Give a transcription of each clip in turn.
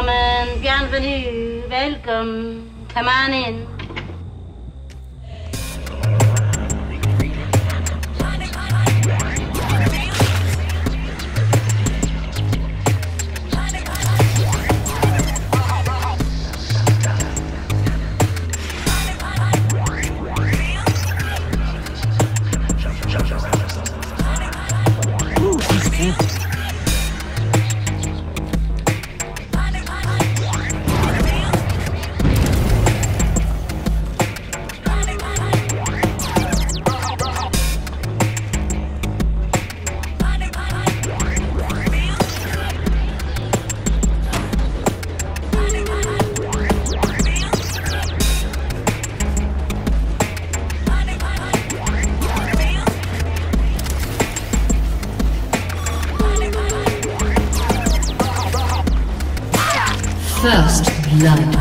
Gentlemen, bienvenue, welcome, come on in. First blood.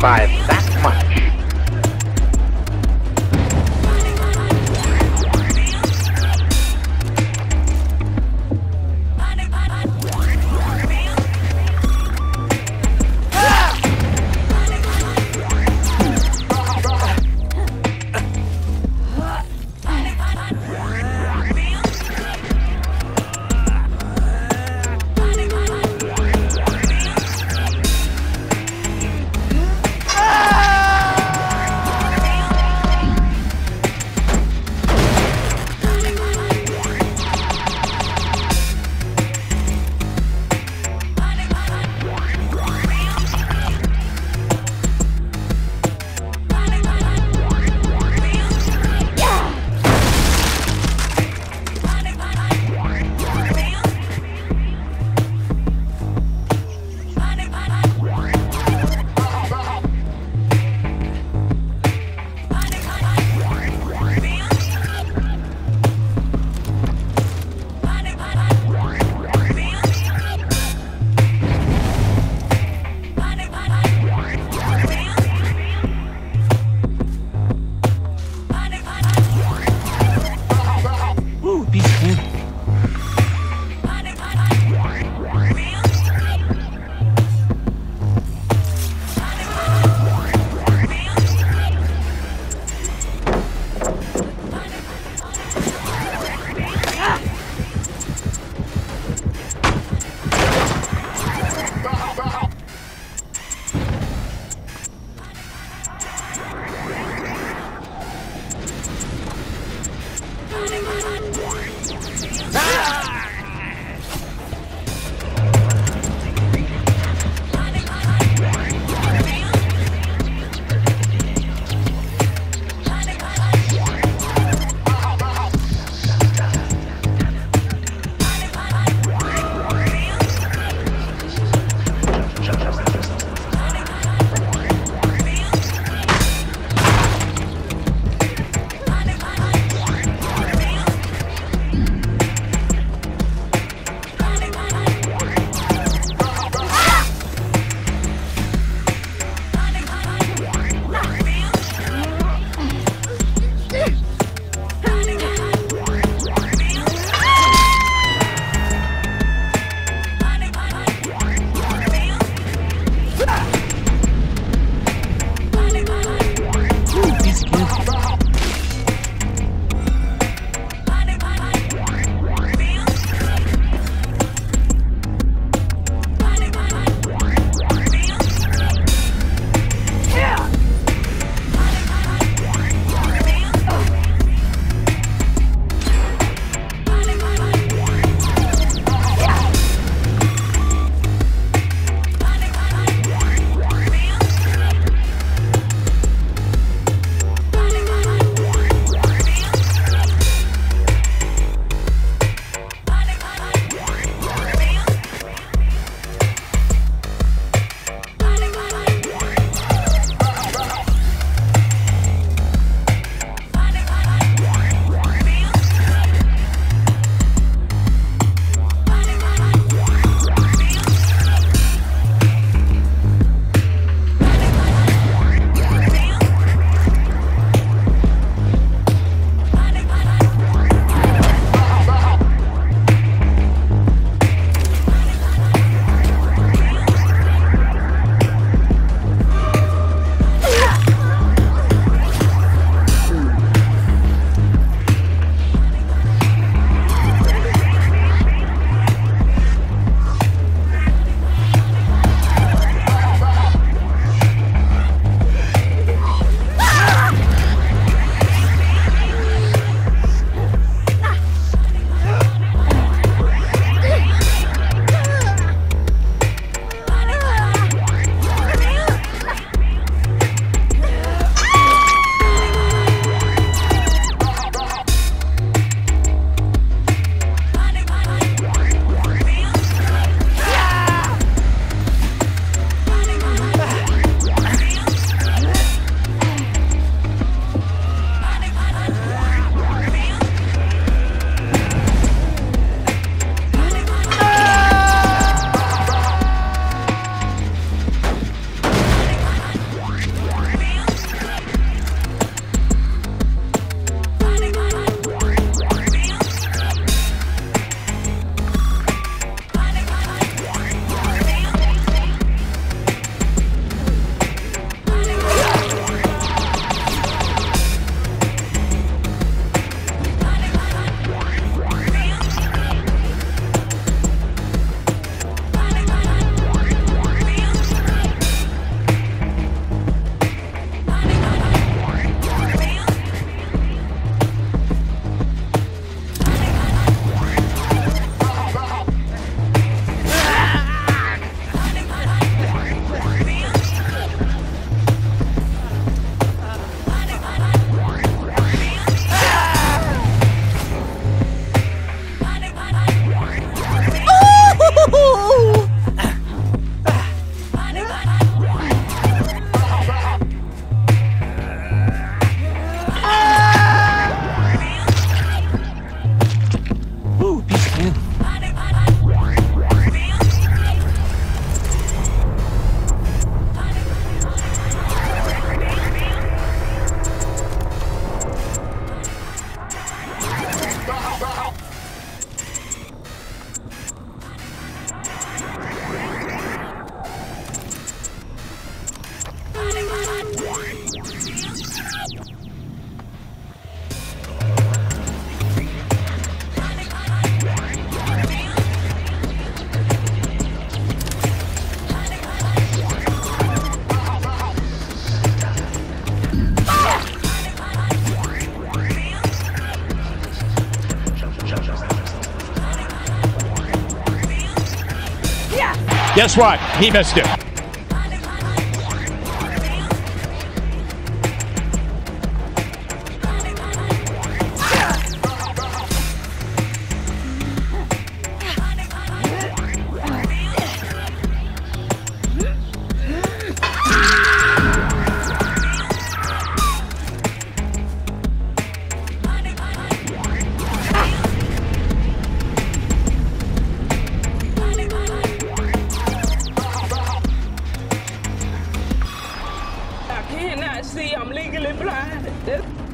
By that much. Guess what? He missed it. I cannot see. I'm legally blind.